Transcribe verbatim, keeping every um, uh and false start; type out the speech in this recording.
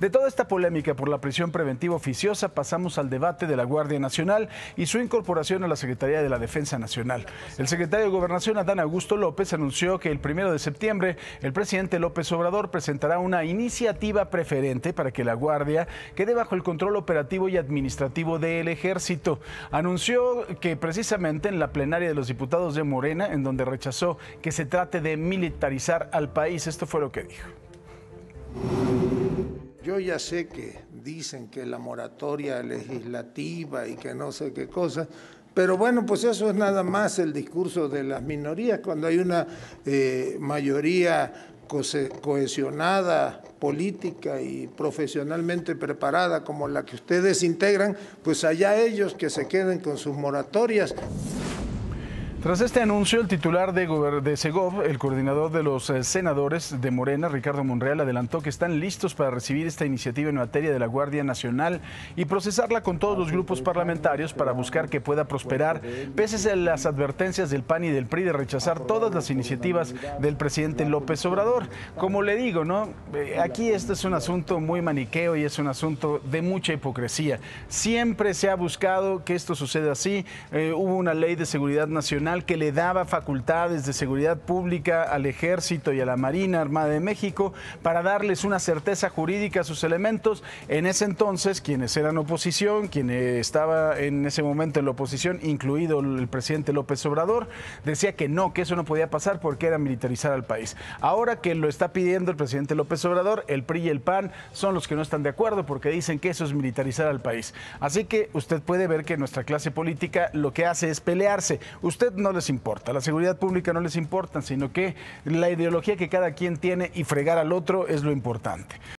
De toda esta polémica por la prisión preventiva oficiosa pasamos al debate de la Guardia Nacional y su incorporación a la Secretaría de la Defensa Nacional. El secretario de Gobernación, Adán Augusto López, anunció que el primero de septiembre el presidente López Obrador presentará una iniciativa preferente para que la Guardia quede bajo el control operativo y administrativo del Ejército. Anunció que precisamente en la plenaria de los diputados de Morena, en donde rechazó que se trate de militarizar al país, esto fue lo que dijo. Yo ya sé que dicen que la moratoria legislativa y que no sé qué cosa, pero bueno, pues eso es nada más el discurso de las minorías. Cuando hay una eh, mayoría cohesionada, política y profesionalmente preparada como la que ustedes integran, pues allá ellos que se queden con sus moratorias. Tras este anuncio, el titular de, de Segov, el coordinador de los senadores de Morena, Ricardo Monreal, adelantó que están listos para recibir esta iniciativa en materia de la Guardia Nacional y procesarla con todos los grupos parlamentarios para buscar que pueda prosperar, pese a las advertencias del P A N y del P R I de rechazar todas las iniciativas del presidente López Obrador. Como le digo, ¿no? Aquí este es un asunto muy maniqueo y es un asunto de mucha hipocresía. Siempre se ha buscado que esto suceda así. Eh, hubo una ley de seguridad nacional que le daba facultades de seguridad pública al Ejército y a la Marina Armada de México para darles una certeza jurídica a sus elementos. En ese entonces, quienes eran oposición, quien estaba en ese momento en la oposición, incluido el presidente López Obrador, decía que no, que eso no podía pasar porque era militarizar al país. Ahora que lo está pidiendo el presidente López Obrador, el P R I y el P A N son los que no están de acuerdo porque dicen que eso es militarizar al país. Así que usted puede ver que nuestra clase política lo que hace es pelearse. Usted no les importa, la seguridad pública no les importa, sino que la ideología que cada quien tiene y fregar al otro es lo importante.